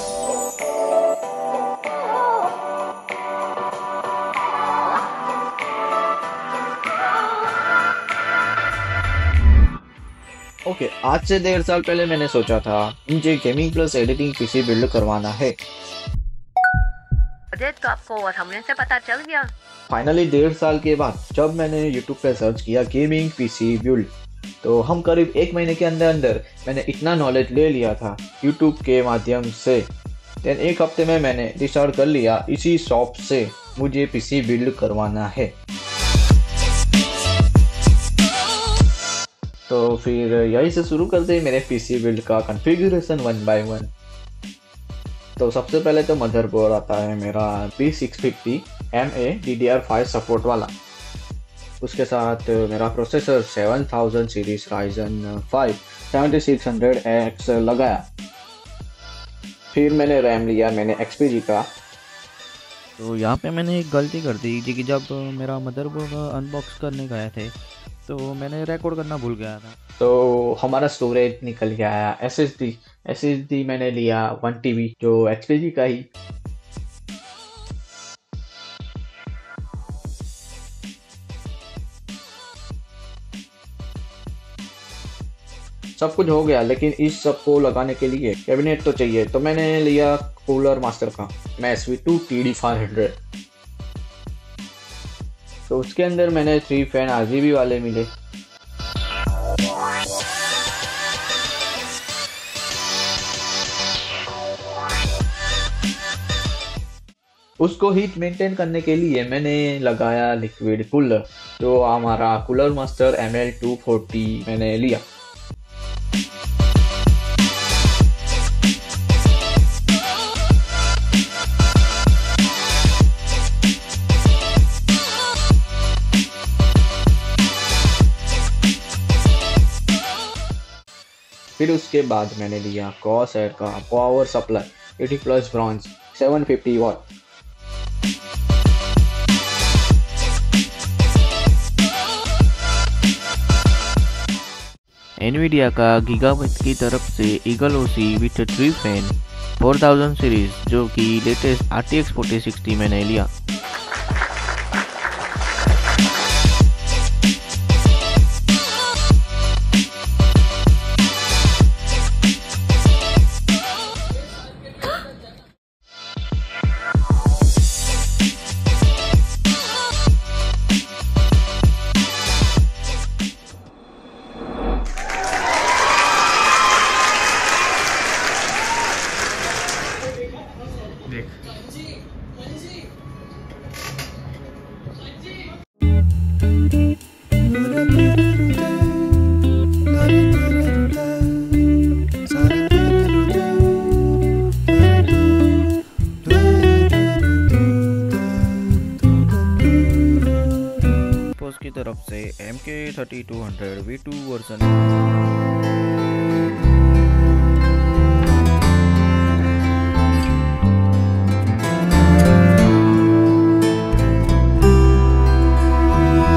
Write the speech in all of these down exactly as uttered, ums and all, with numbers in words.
Okay okay, आज से डेढ़ साल पहले मैंने सोचा था मुझे gaming plus editing PC build करवाना है। बजट का आपको हमने से पता चल गया। फाइनली डेढ़ साल के बाद जब मैंने यूट्यूब पे सर्च किया गेमिंग पीसी बिल्ड, तो हम करीब एक महीने के अंदर अंदर मैंने इतना नॉलेज ले लिया था यूट्यूब के माध्यम से। देन एक हफ्ते में मैंने डिसाइड कर लिया इसी शॉप से मुझे पीसी बिल्ड करवाना है। तो फिर यही से शुरू करते हैं मेरे पीसी बिल्ड का कॉन्फ़िगरेशन वन बाय वन। तो सबसे पहले तो मदरबोर्ड आता है मेरा B six fifty M A D D R five support वाला। उसके साथ मेरा processor seven thousand series Ryzen five seventy six hundred X लगाया। फिर मैंने रैम लिया मैंने एक्स पी जी का। तो यहाँ पे मैंने एक गलती कर दी कि जब मेरा मदरबोर्ड अनबॉक्स करने गए थे तो मैंने रिकॉर्ड करना भूल गया था, तो हमारा स्टोरेज निकल गया है S S D. S S D मैंने लिया वन टी बी जो एक्स पी जी का ही। सब कुछ हो गया, लेकिन इस सब को लगाने के लिए कैबिनेट तो चाहिए, तो मैंने लिया कूलर मास्टर का M S V two T D five hundred. तो उसके अंदर मैंने three fan R G B वाले मिले। उसको हीट मेंटेन करने के लिए मैंने लगाया लिक्विड कूलर, जो हमारा Cooler Master M L two forty मैंने लिया। फिर उसके बाद मैंने लिया कॉर्सेर का power supply eighty plus bronze seven fifty watt. Nvidia का गीगाबाइट की तरफ से Eagle OC with three fan four thousand series जो कि latest R T X forty sixty मैंने लिया। की तरफ से M K thirty two hundred V two version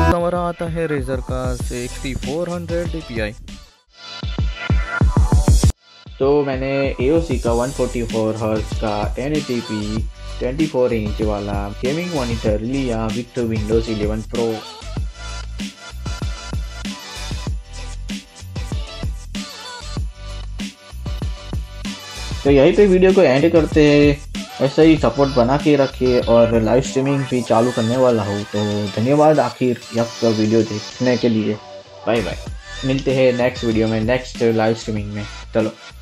हमारा आता है रेजर का sixty four hundred D P I. तो मैंने ए ओ सी का वन फोर्टी फोर हर्ट्ज़ का ten eighty P twenty four inch वाला गेमिंग मॉनिटर लिया विथ विंडोज इलेवन प्रो। तो यहीं पे वीडियो को एंड करते हैं। ऐसे ही सपोर्ट बना के रखिए और लाइव स्ट्रीमिंग भी चालू करने वाला हो। तो धन्यवाद आखिर यह वीडियो देखने के लिए। बाय बाय, मिलते हैं नेक्स्ट वीडियो में नेक्स्ट लाइव स्ट्रीमिंग में। चलो।